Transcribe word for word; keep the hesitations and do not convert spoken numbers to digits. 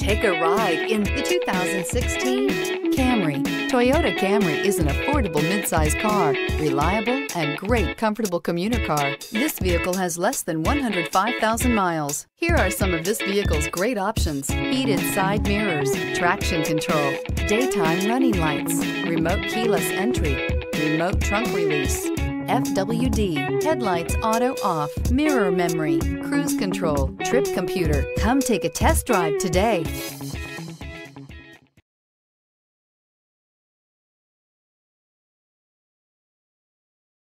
Take a ride in the two thousand sixteen Camry. Toyota Camry is an affordable mid-size car, reliable and great comfortable commuter car. This vehicle has less than one hundred five thousand miles. Here are some of this vehicle's great options: heated side mirrors, traction control, daytime running lights, remote keyless entry, remote trunk release, F W D, headlights auto off, mirror memory, cruise control, trip computer. Come take a test drive today.